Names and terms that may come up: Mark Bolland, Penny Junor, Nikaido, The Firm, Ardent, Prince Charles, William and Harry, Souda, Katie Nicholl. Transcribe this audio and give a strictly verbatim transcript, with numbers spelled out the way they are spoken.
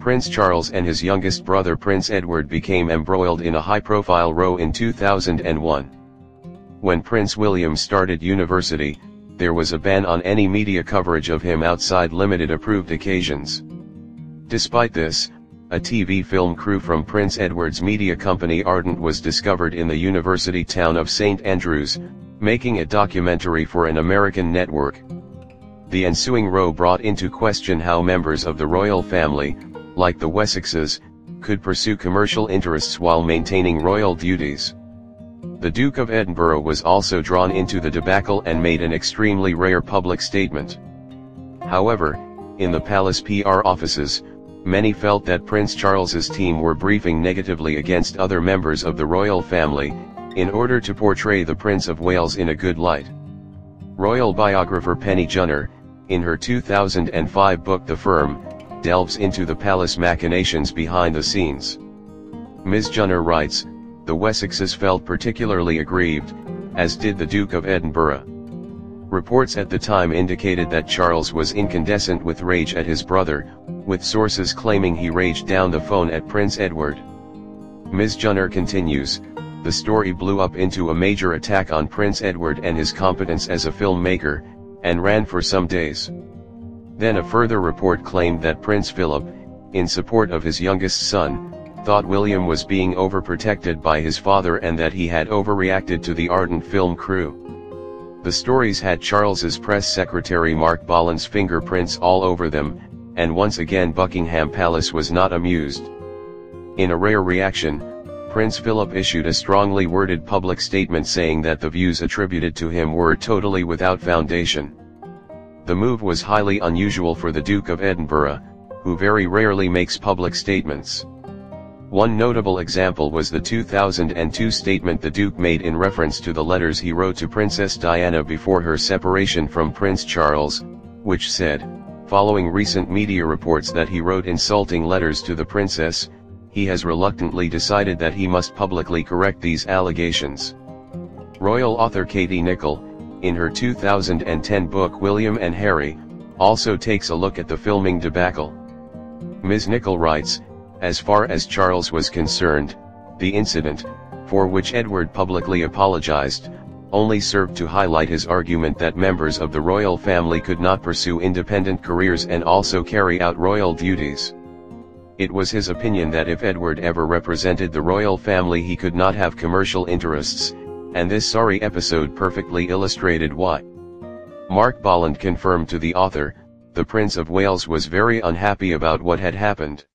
Prince Charles and his youngest brother Prince Edward became embroiled in a high-profile row in two thousand one. When Prince William started university, there was a ban on any media coverage of him outside limited approved occasions. Despite this, a T V film crew from Prince Edward's media company Ardent was discovered in the university town of Saint Andrews, making a documentary for an American network. The ensuing row brought into question how members of the royal family, like the Wessexes, could pursue commercial interests while maintaining royal duties. The Duke of Edinburgh was also drawn into the debacle and made an extremely rare public statement. However, in the palace P R offices, many felt that Prince Charles's team were briefing negatively against other members of the royal family, in order to portray the Prince of Wales in a good light. Royal biographer Penny Junor, in her two thousand five book The Firm, delves into the palace machinations behind the scenes. Miz Junor writes, "The Wessexes felt particularly aggrieved, as did the Duke of Edinburgh." Reports at the time indicated that Charles was incandescent with rage at his brother, with sources claiming he raged down the phone at Prince Edward. Miz Junor continues, "The story blew up into a major attack on Prince Edward and his competence as a filmmaker, and ran for some days." Then a further report claimed that Prince Philip, in support of his youngest son, thought William was being overprotected by his father and that he had overreacted to the Ardent film crew. The stories had Charles's press secretary Mark Bolland's fingerprints all over them, and once again Buckingham Palace was not amused. In a rare reaction, Prince Philip issued a strongly worded public statement saying that the views attributed to him were totally without foundation. The move was highly unusual for the Duke of Edinburgh, who very rarely makes public statements. One notable example was the two thousand two statement the Duke made in reference to the letters he wrote to Princess Diana before her separation from Prince Charles, which said, "Following recent media reports that he wrote insulting letters to the princess, he has reluctantly decided that he must publicly correct these allegations." Royal author Katie Nicholl, in her two thousand ten book William and Harry, also takes a look at the filming debacle. Miz Nicholl writes, "As far as Charles was concerned, the incident, for which Edward publicly apologized, only served to highlight his argument that members of the royal family could not pursue independent careers and also carry out royal duties. It was his opinion that if Edward ever represented the royal family he could not have commercial interests, and this sorry episode perfectly illustrated why." Mark Bolland confirmed to the author, "The Prince of Wales was very unhappy about what had happened.